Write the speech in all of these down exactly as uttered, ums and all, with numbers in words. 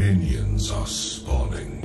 Minions are spawning.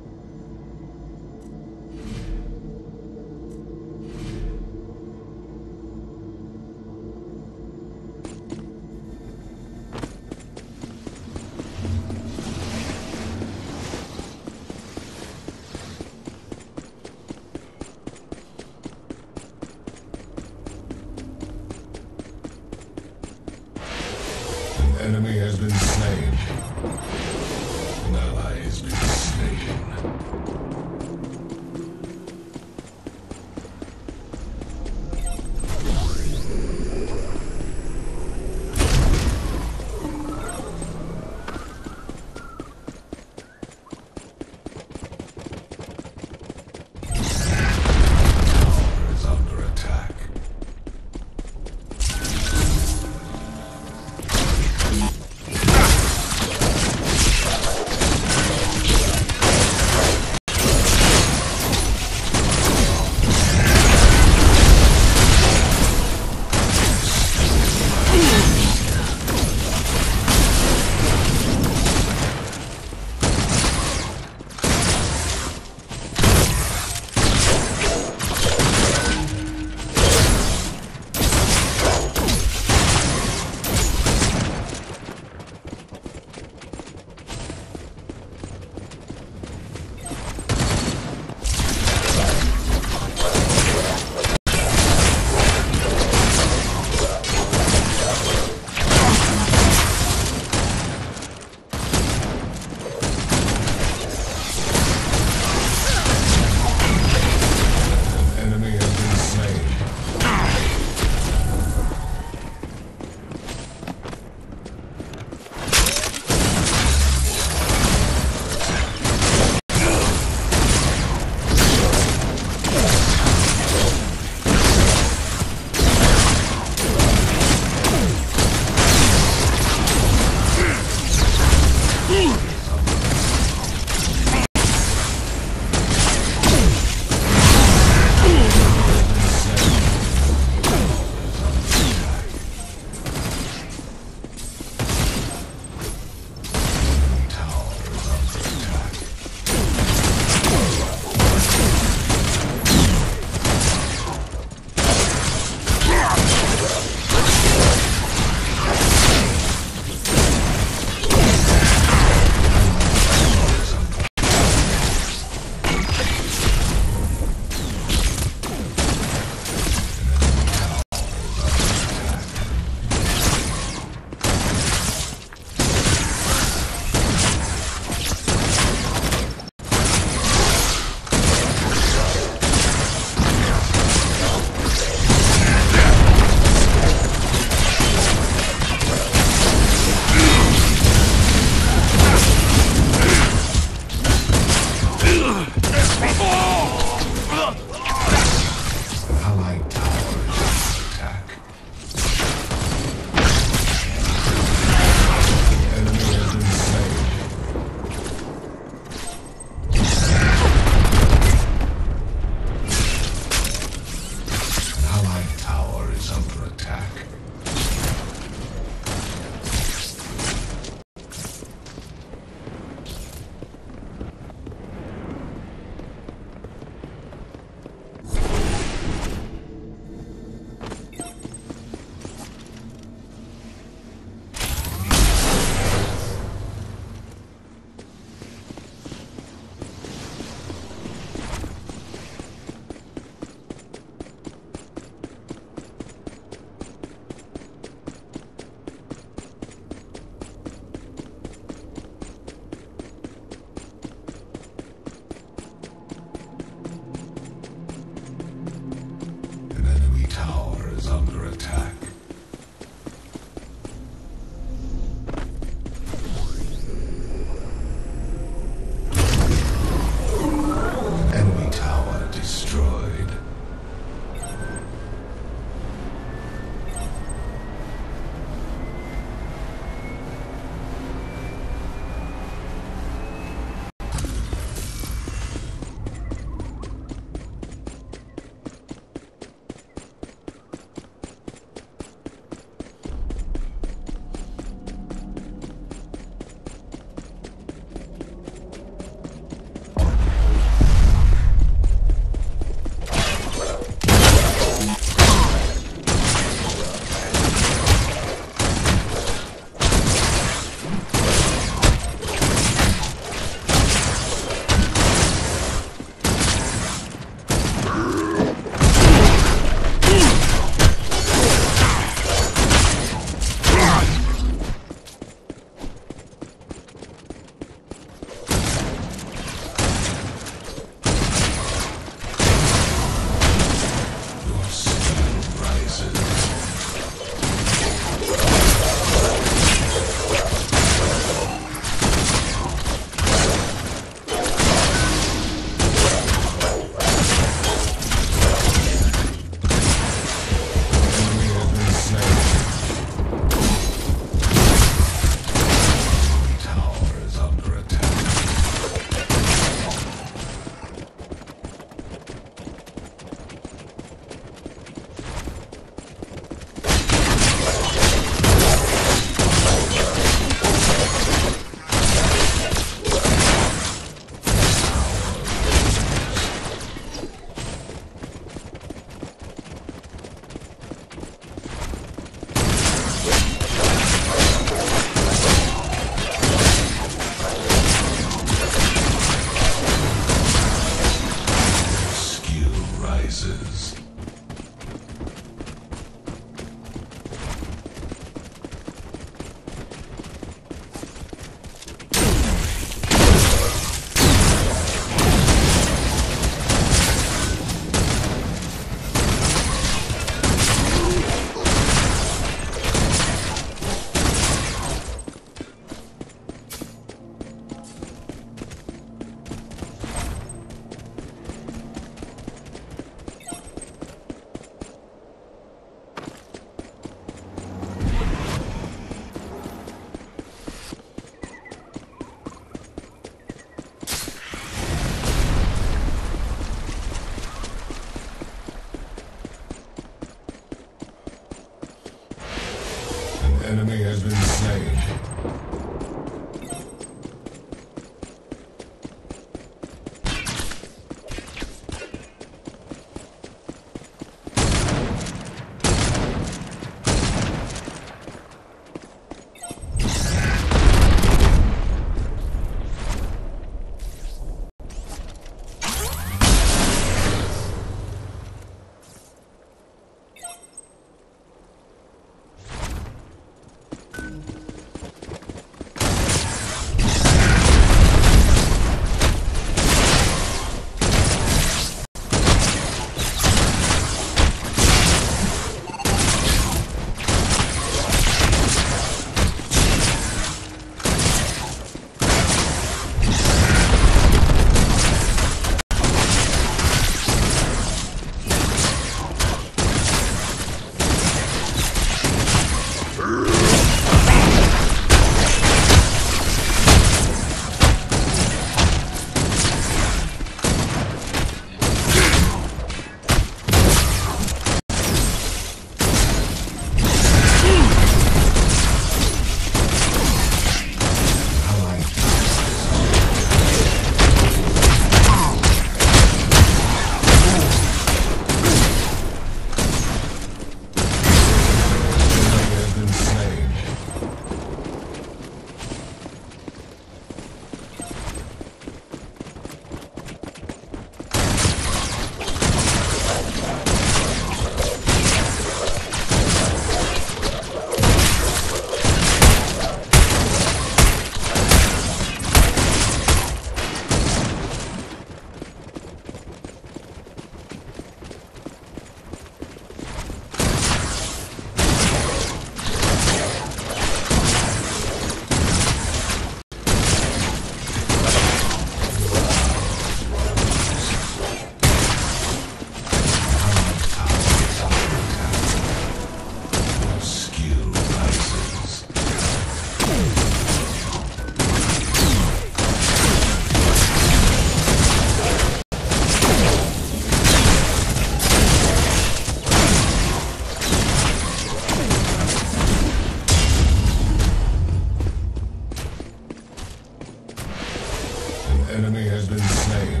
enemy has been slain.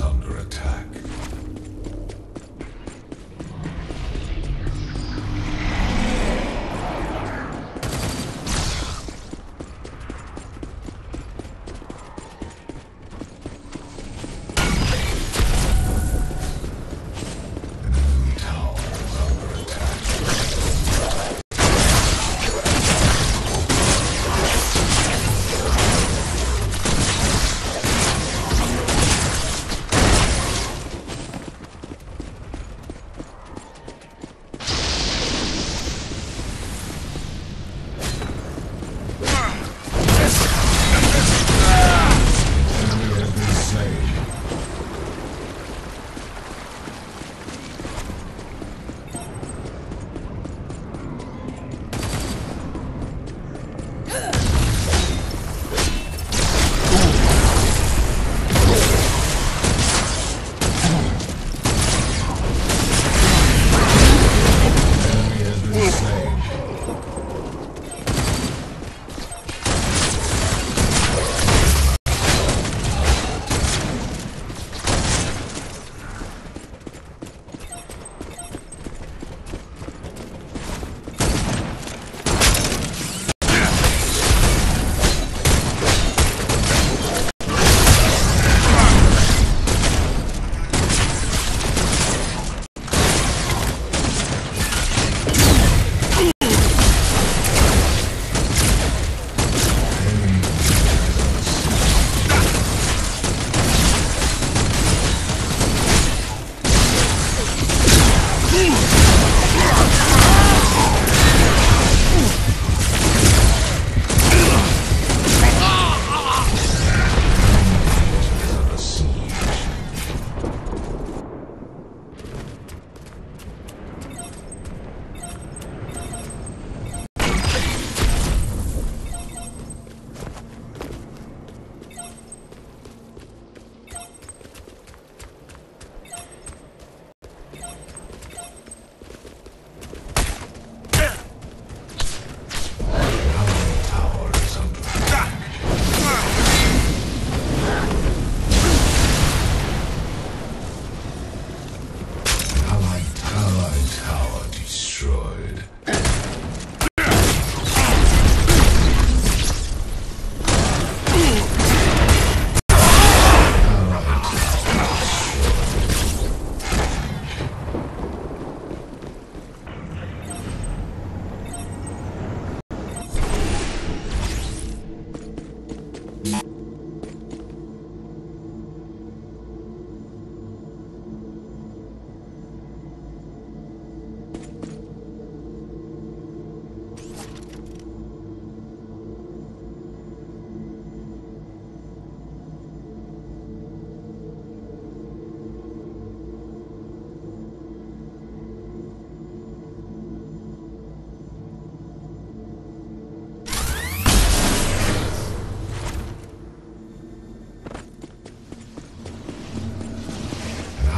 Under attack.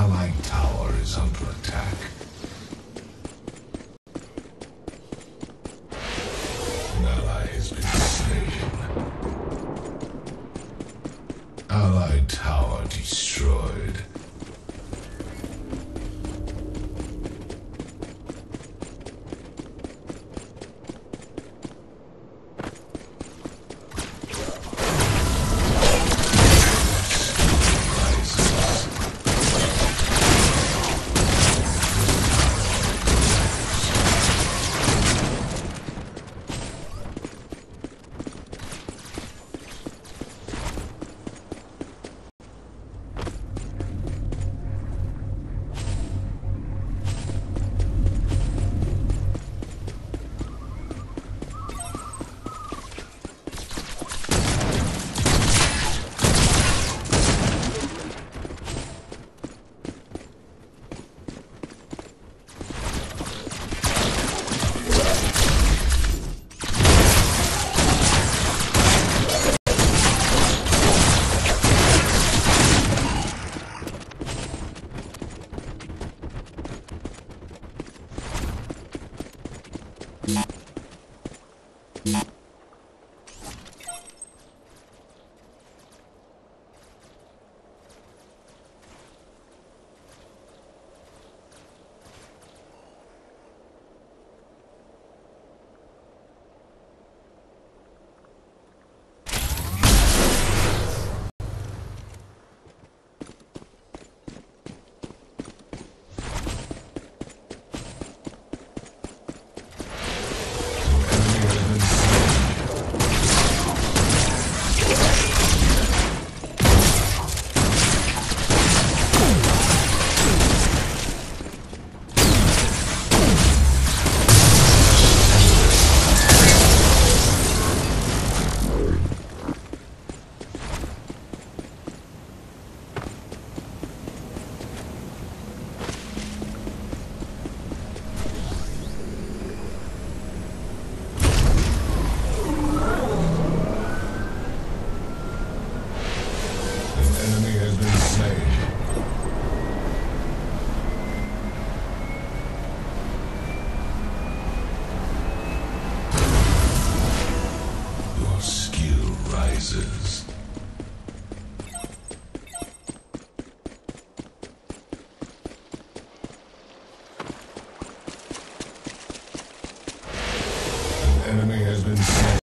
Allied tower is under attack. An ally has been slain. Allied tower destroyed. Enemy has been slain.